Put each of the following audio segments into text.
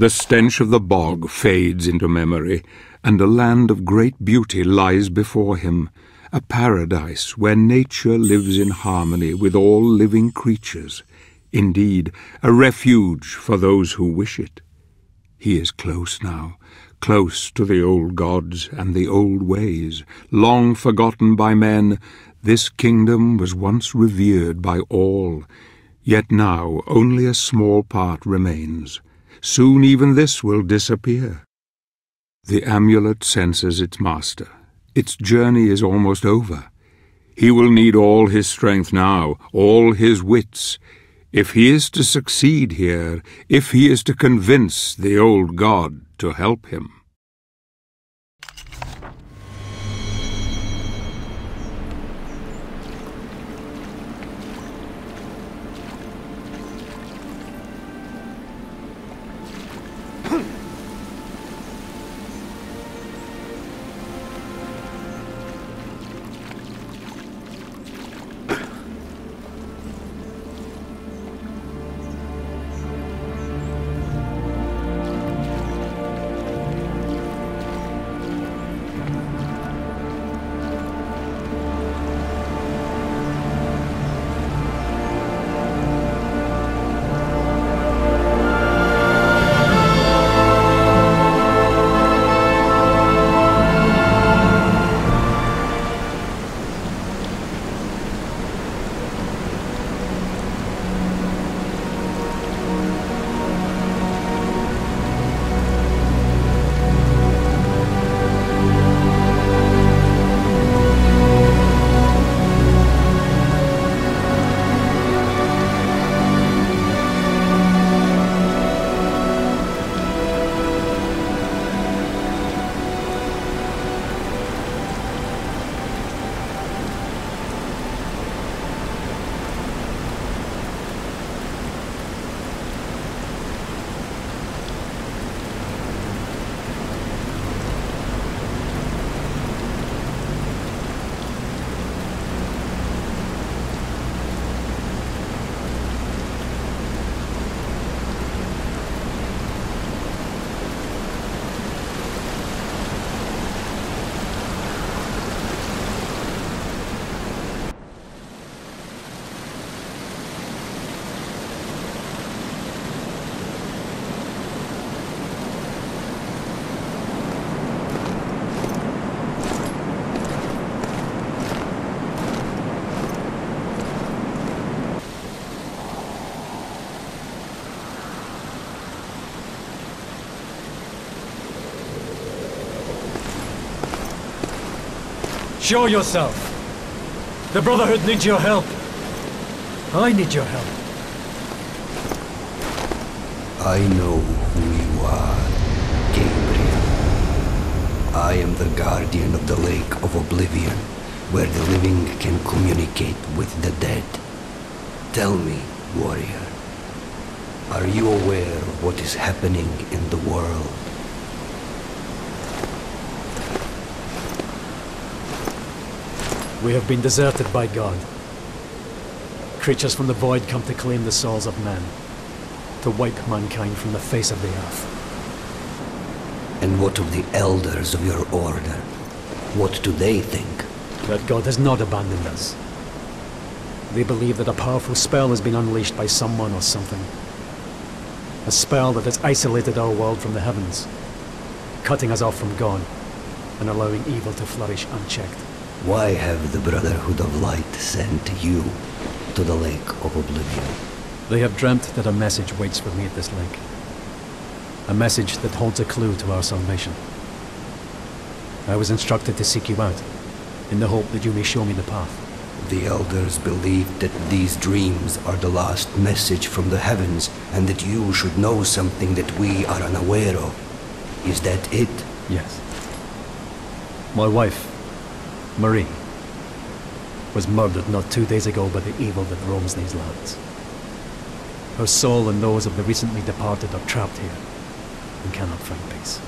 The stench of the bog fades into memory, and a land of great beauty lies before him, a paradise where nature lives in harmony with all living creatures, indeed, a refuge for those who wish it. He is close now, close to the old gods and the old ways, long forgotten by men. This kingdom was once revered by all, yet now only a small part remains. Soon even this will disappear. The amulet senses its master. Its journey is almost over. He will need all his strength now, all his wits. If he is to succeed here, if he is to convince the old god to help him. Show yourself. The Brotherhood needs your help. I need your help. I know who you are, Gabriel. I am the guardian of the Lake of Oblivion, where the living can communicate with the dead. Tell me, warrior, are you aware of what is happening in the world? We have been deserted by God. Creatures from the void come to claim the souls of men, to wipe mankind from the face of the earth. And what of the elders of your order? What do they think? That God has not abandoned us. They believe that a powerful spell has been unleashed by someone or something. A spell that has isolated our world from the heavens, cutting us off from God and allowing evil to flourish unchecked. Why have the Brotherhood of Light sent you to the Lake of Oblivion? They have dreamt that a message waits for me at this lake. A message that holds a clue to our salvation. I was instructed to seek you out, in the hope that you may show me the path. The elders believe that these dreams are the last message from the heavens, and that you should know something that we are unaware of. Is that it? Yes. My wife, Marie, was murdered not 2 days ago by the evil that roams these lands. Her soul and those of the recently departed are trapped here and cannot find peace.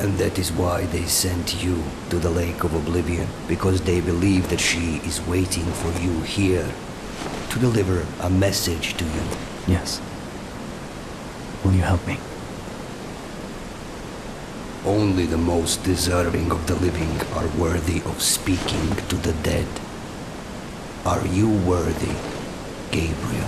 And that is why they sent you to the Lake of Oblivion, because they believe that she is waiting for you here to deliver a message to you. Yes. Will you help me? Only the most deserving of the living are worthy of speaking to the dead. Are you worthy, Gabriel?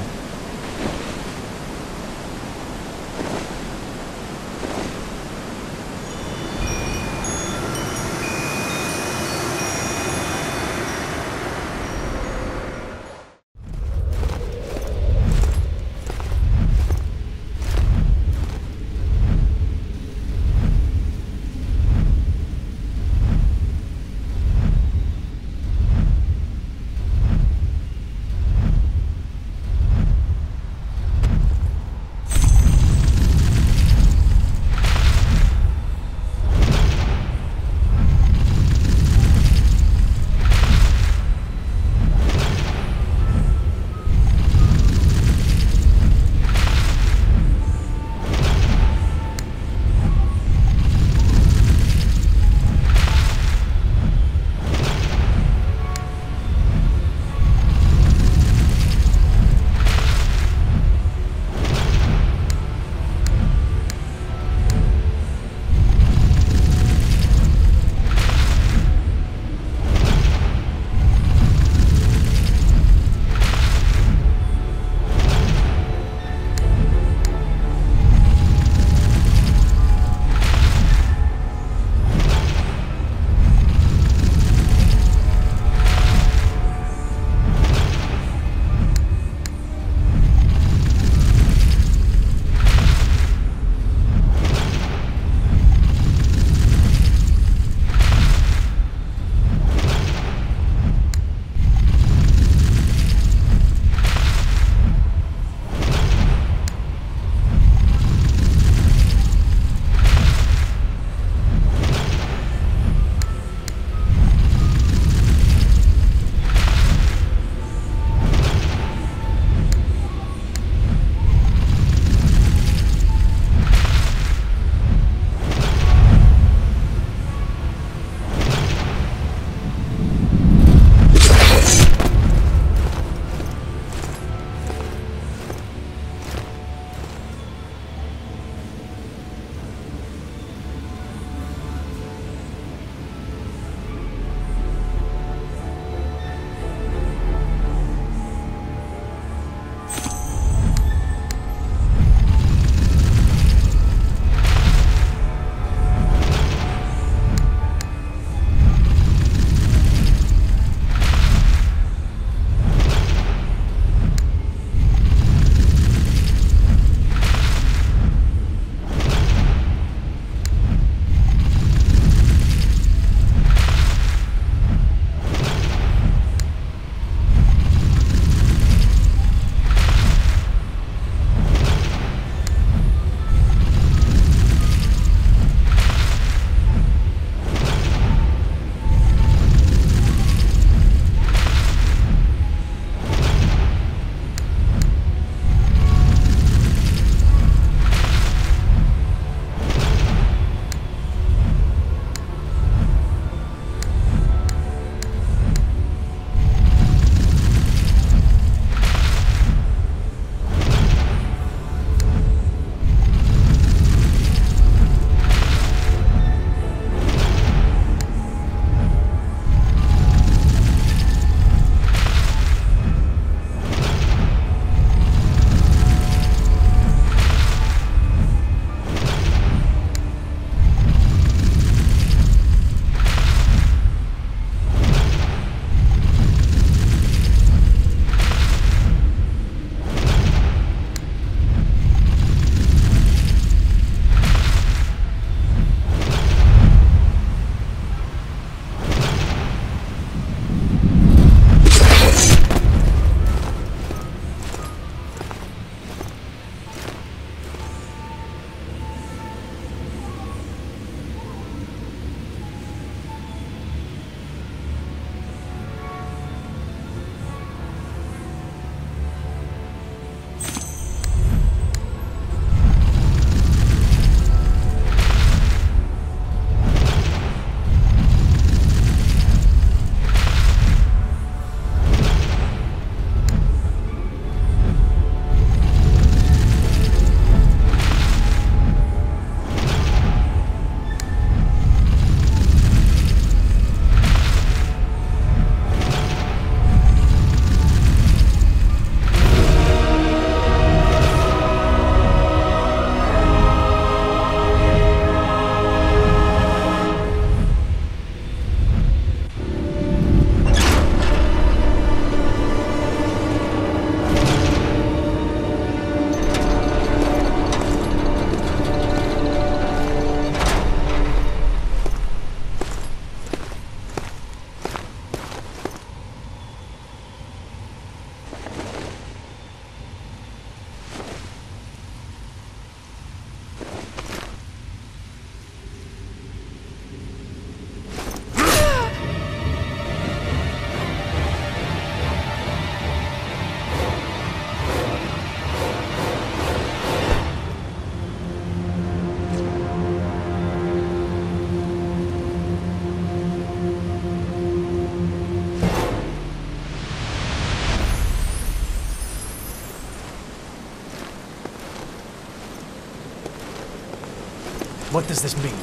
What does this mean?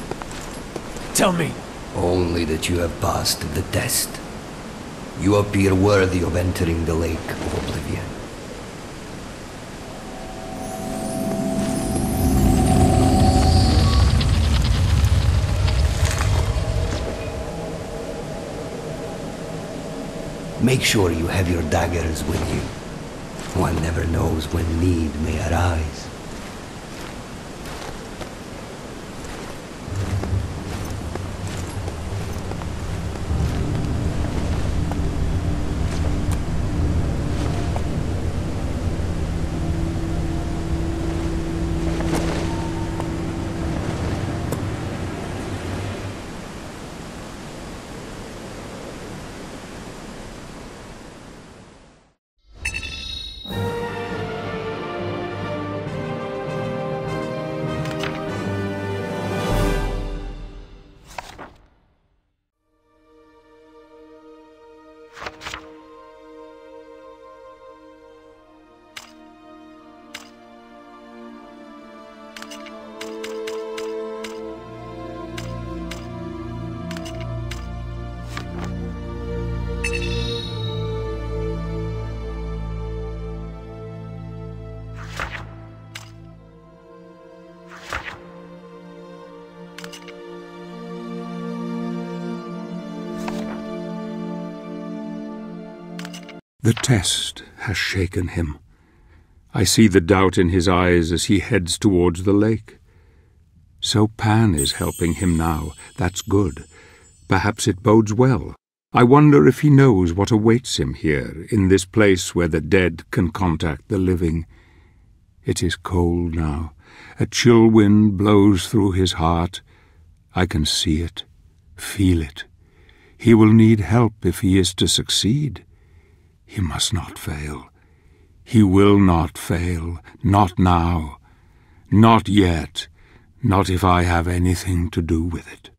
Tell me! Only that you have passed the test. You appear worthy of entering the Lake of Oblivion. Make sure you have your daggers with you. One never knows when need may arise. The test has shaken him. I see the doubt in his eyes as he heads towards the lake. So Pan is helping him now. That's good. Perhaps it bodes well. I wonder if he knows what awaits him here, in this place where the dead can contact the living. It is cold now. A chill wind blows through his heart. I can see it, feel it. He will need help if he is to succeed. He must not fail. He will not fail. Not now. Not yet. Not if I have anything to do with it.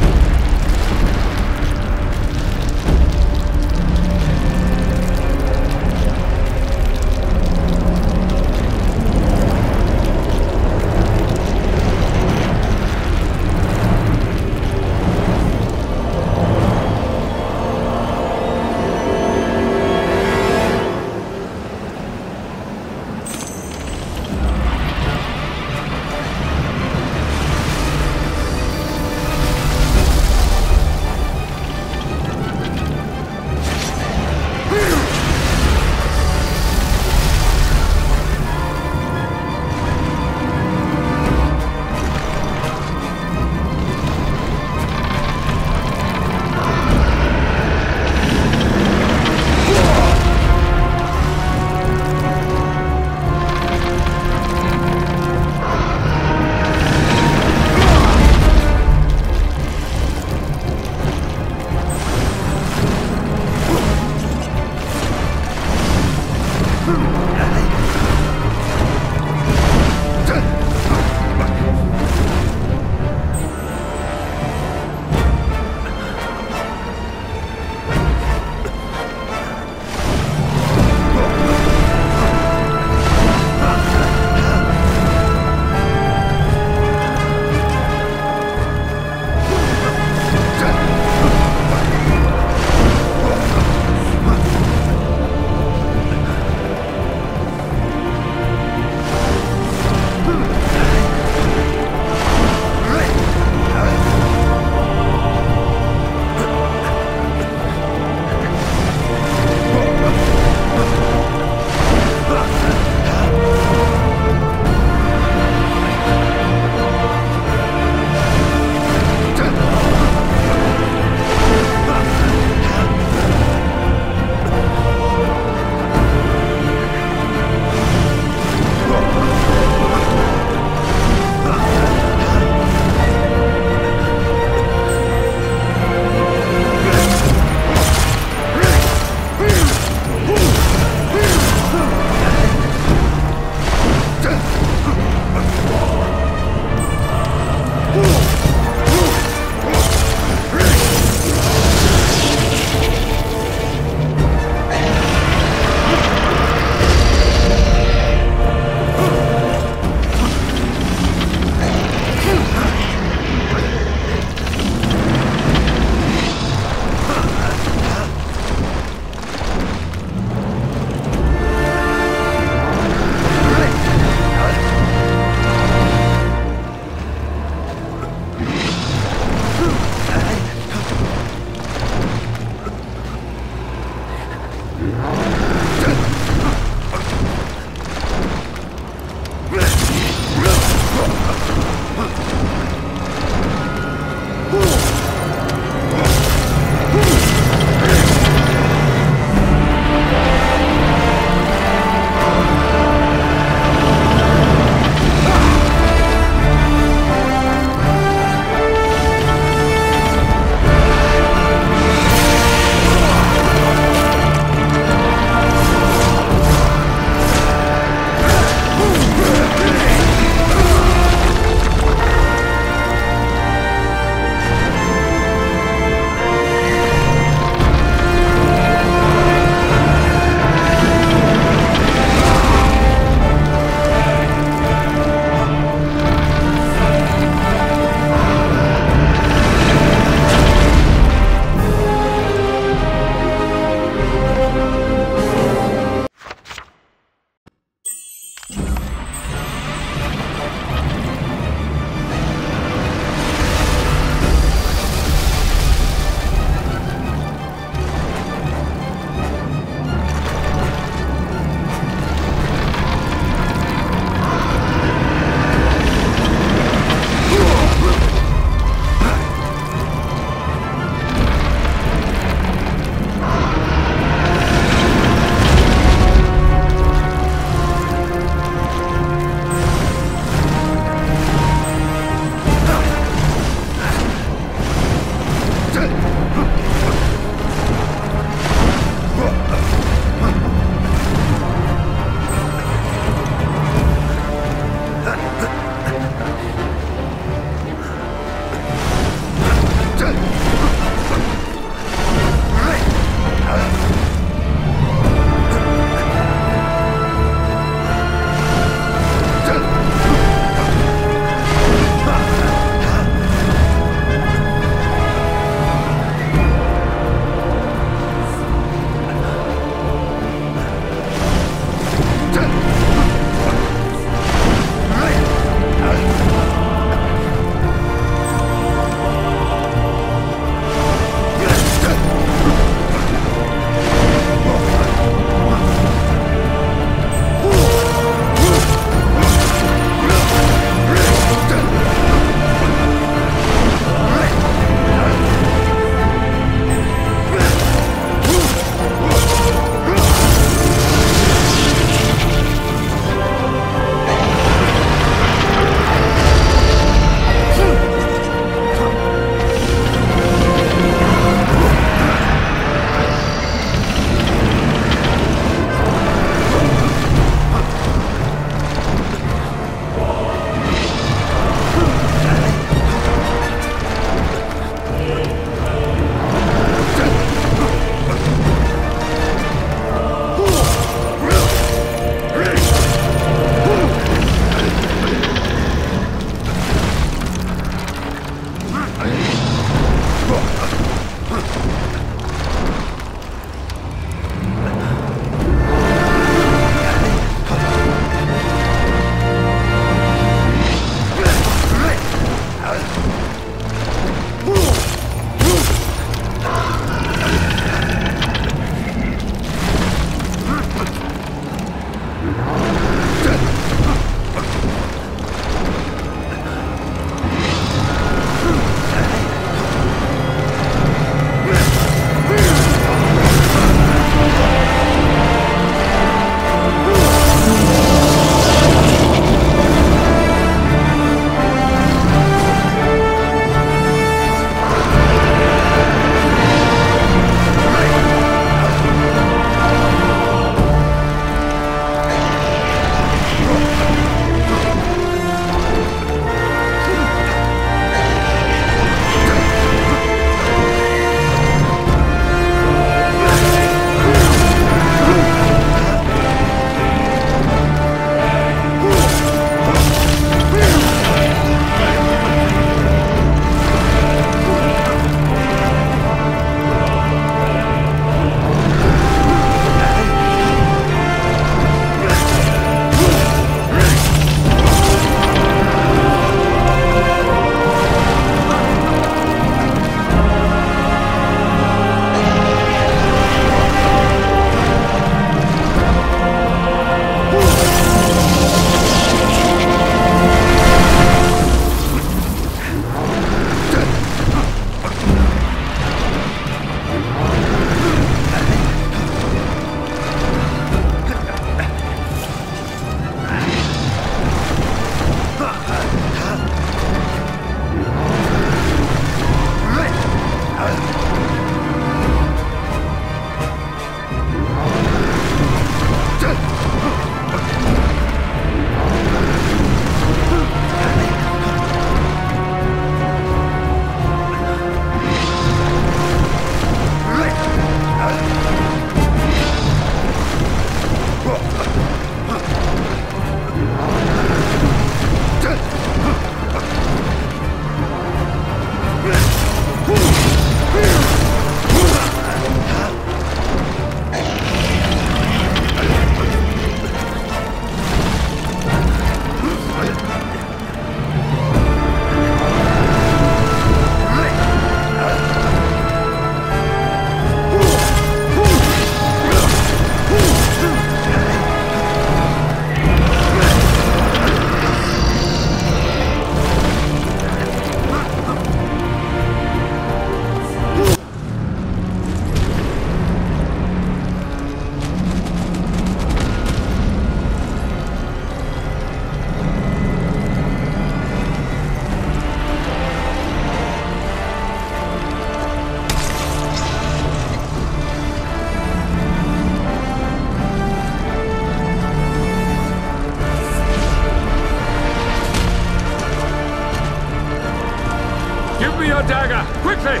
Give me your dagger, quickly!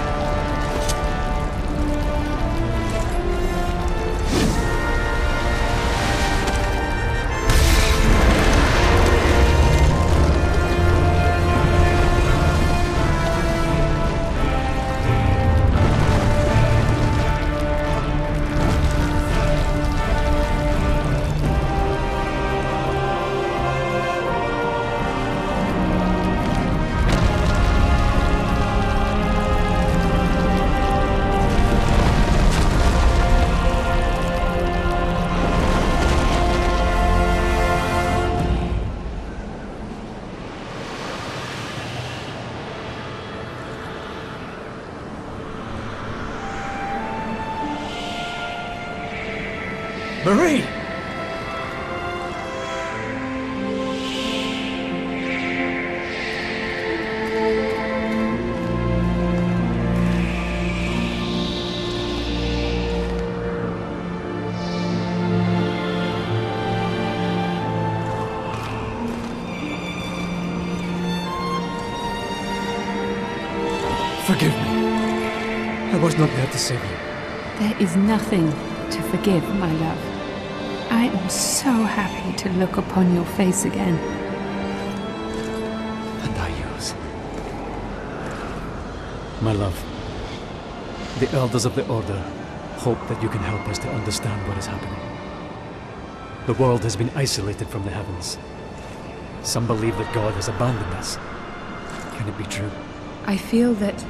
Marie! Forgive me. I was not there to save you. There is nothing to forgive, my love. I am so happy to look upon your face again. And I yours. My love, the Elders of the Order hope that you can help us to understand what is happening. The world has been isolated from the heavens. Some believe that God has abandoned us. Can it be true? I feel that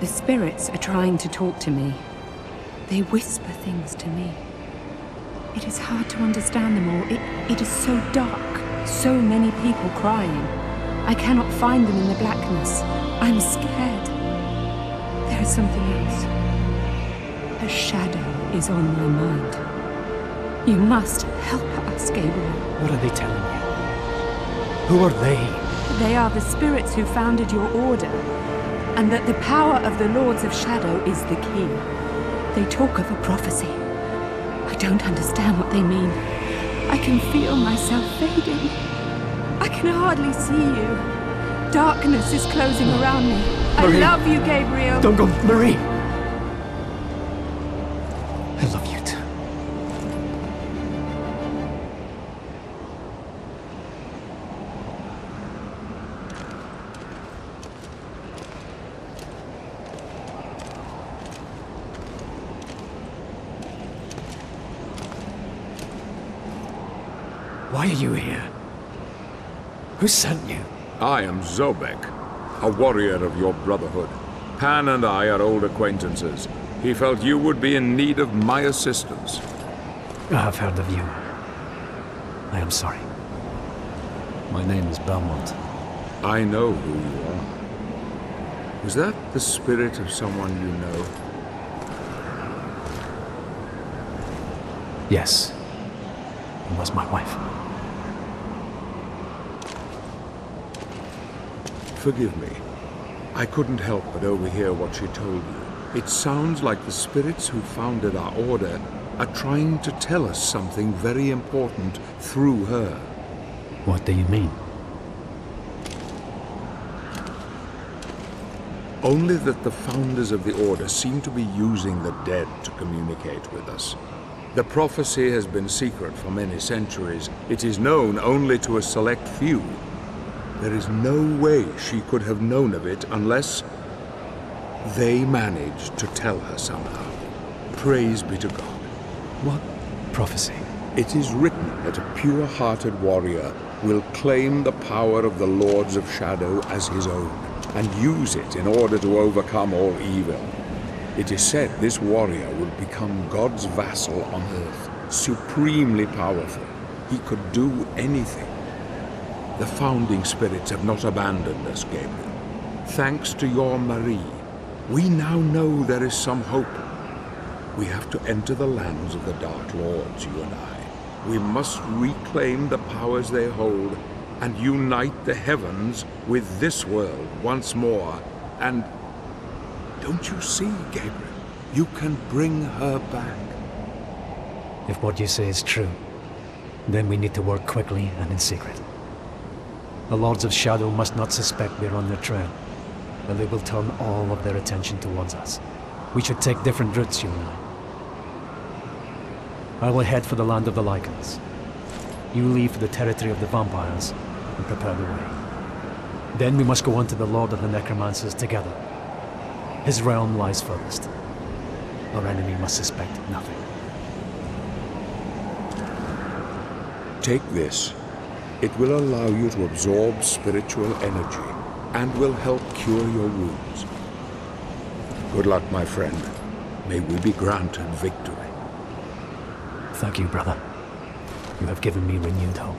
the spirits are trying to talk to me. They whisper things to me. It is hard to understand them all. It is so dark. So many people crying. I cannot find them in the blackness. I'm scared. There is something else. A shadow is on my mind. You must help us, Gabriel. What are they telling you? Who are they? They are the spirits who founded your order, and that the power of the Lords of Shadow is the key. They talk of a prophecy. I don't understand what they mean. I can feel myself fading. I can hardly see you. Darkness is closing around me. Marie, I love you, Gabriel. Don't go, Marie. I love you too. Why are you here? Who sent you? I am Zobek, a warrior of your brotherhood. Pan and I are old acquaintances. He felt you would be in need of my assistance. I have heard of you. I am sorry. My name is Belmont. I know who you are. Was that the spirit of someone you know? Yes. It was my wife. Forgive me. I couldn't help but overhear what she told you. It sounds like the spirits who founded our order are trying to tell us something very important through her. What do you mean? Only that the founders of the order seem to be using the dead to communicate with us. The prophecy has been secret for many centuries. It is known only to a select few. There is no way she could have known of it unless they managed to tell her somehow. Praise be to God. What prophecy? It is written that a pure-hearted warrior will claim the power of the Lords of Shadow as his own and use it in order to overcome all evil. It is said this warrior would become God's vassal on Earth, supremely powerful. He could do anything. The founding spirits have not abandoned us, Gabriel. Thanks to your Marie, we now know there is some hope. We have to enter the lands of the Dark Lords, you and I. We must reclaim the powers they hold and unite the heavens with this world once more. And don't you see, Gabriel? You can bring her back. If what you say is true, then we need to work quickly and in secret. The Lords of Shadow must not suspect we're on their trail. and they will turn all of their attention towards us. We should take different routes, you and I. I will head for the land of the Lycans. You leave for the territory of the Vampires and prepare the way. Then we must go on to the Lord of the Necromancers together. His realm lies furthest. Our enemy must suspect nothing. Take this. It will allow you to absorb spiritual energy and will help cure your wounds. Good luck, my friend. May we be granted victory. Thank you, brother. You have given me renewed hope.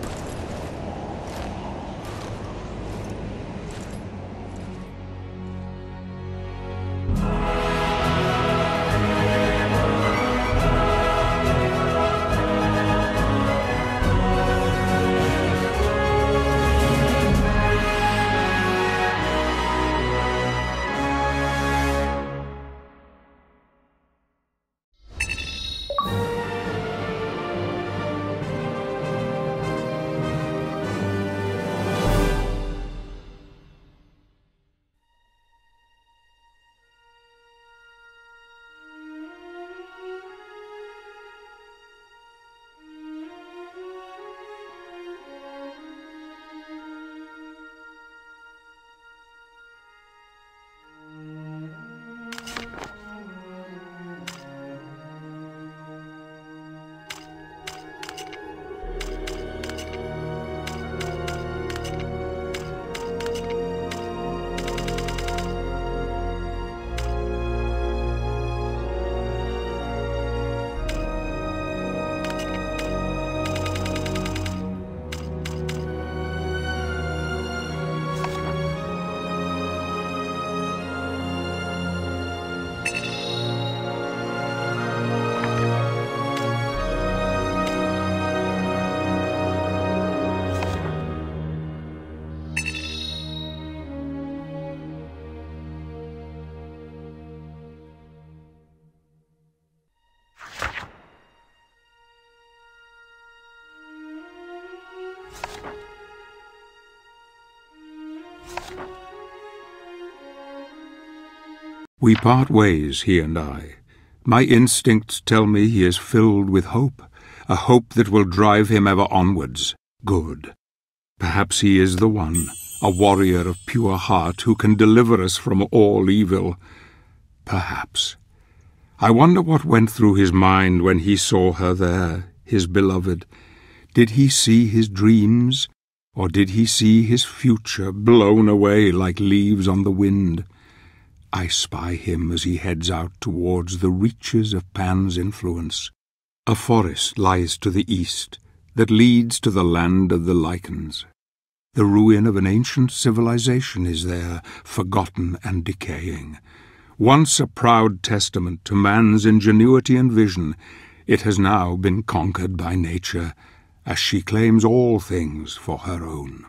We part ways, he and I. My instincts tell me he is filled with hope, a hope that will drive him ever onwards. Good. Perhaps he is the one, a warrior of pure heart who can deliver us from all evil. Perhaps. I wonder what went through his mind when he saw her there, his beloved. Did he see his dreams, or did he see his future blown away like leaves on the wind? I spy him as he heads out towards the reaches of Pan's influence. A forest lies to the east that leads to the land of the Lycans. The ruin of an ancient civilization is there, forgotten and decaying. Once a proud testament to man's ingenuity and vision, it has now been conquered by nature, as she claims all things for her own.